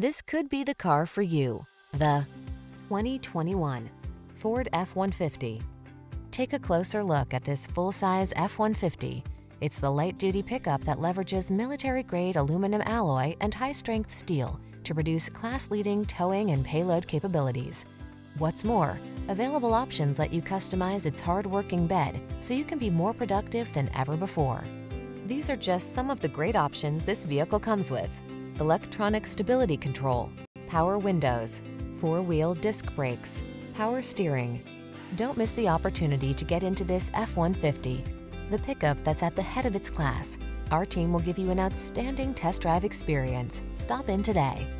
This could be the car for you. The 2021 Ford F-150. Take a closer look at this full-size F-150. It's the light-duty pickup that leverages military-grade aluminum alloy and high-strength steel to produce class-leading towing and payload capabilities. What's more, available options let you customize its hard-working bed so you can be more productive than ever before. These are just some of the great options this vehicle comes with: electronic stability control, power windows, four-wheel disc brakes, power steering. Don't miss the opportunity to get into this F-150, the pickup that's at the head of its class. Our team will give you an outstanding test drive experience. Stop in today.